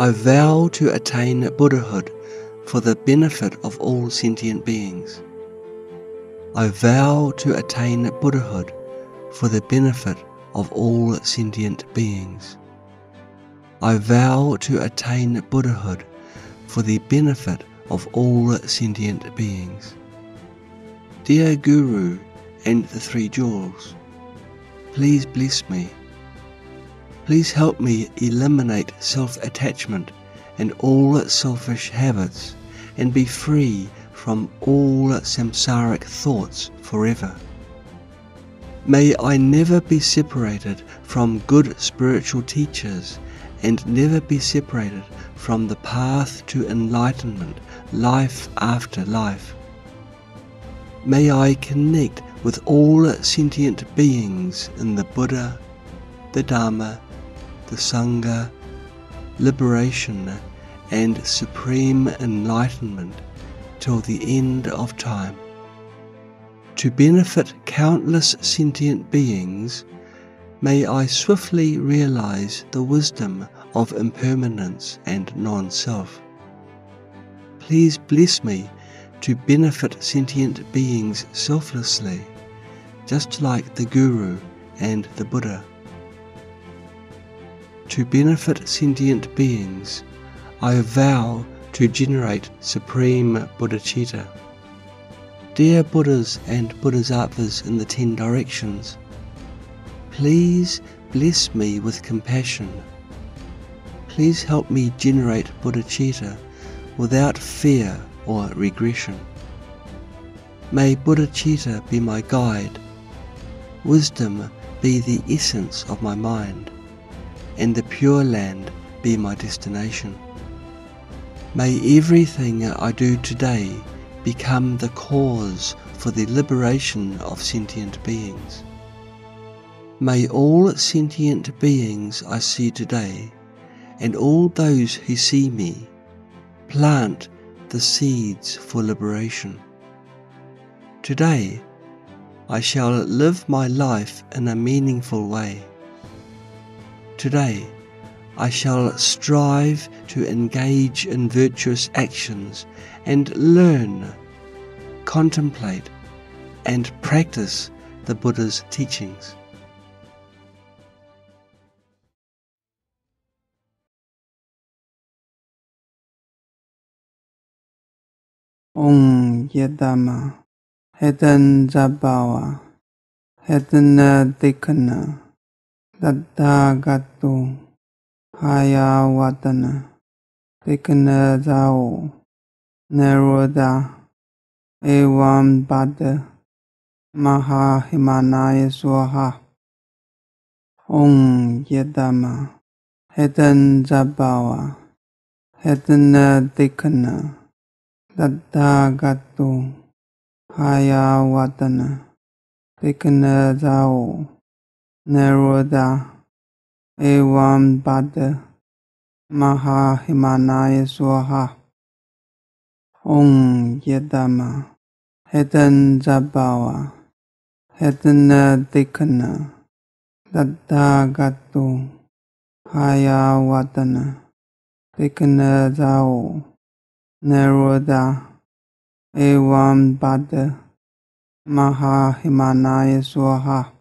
I vow to attain Buddhahood for the benefit of all sentient beings. I vow to attain Buddhahood for the benefit of all sentient beings. I vow to attain Buddhahood for the benefit of all sentient beings. Dear Guru and the Three Jewels, please bless me. Please help me eliminate self-attachment and all selfish habits and be free from all samsaric thoughts forever. May I never be separated from good spiritual teachers and never be separated from the path to enlightenment, life after life. May I connect with all sentient beings in the Buddha, the Dharma, the Sangha, liberation and supreme enlightenment till the end of time. To benefit countless sentient beings, may I swiftly realize the wisdom of impermanence and non-self. Please bless me to benefit sentient beings selflessly, just like the Guru and the Buddha. To benefit sentient beings, I vow to generate supreme bodhicitta. Dear Buddhas and Bodhisattvas in the 10 directions, please bless me with compassion. Please help me generate bodhicitta without fear or regression. May bodhicitta be my guide, wisdom be the essence of my mind, and the Pure Land be my destination. May everything I do today become the cause for the liberation of sentient beings. May all sentient beings I see today, and all those who see me, plant the seeds for liberation. Today, I shall live my life in a meaningful way. Today, I shall strive to engage in virtuous actions and learn, contemplate, and practice the Buddha's teachings. Oṃ ye dharmā hetu-prabhavā hetuṃ teṣāṃ tathāgato hy avadat teṣāṃ ca yo nirodha Evam Bhad Mahahimanaya Swaha. Oṃ ye dharmā hetu-prabhavā hetuṃ teṣāṃ tathāgato hy avadat teṣāṃ ca yo nirodha Evam Bhad Mahahimanaya Swaha. Oṃ ye dharmā hetu-prabhavā hetuṃ teṣāṃ tathāgato hy avadat teṣāṃ ca yo nirodha Evam Bhad Mahahimanaya Swaha.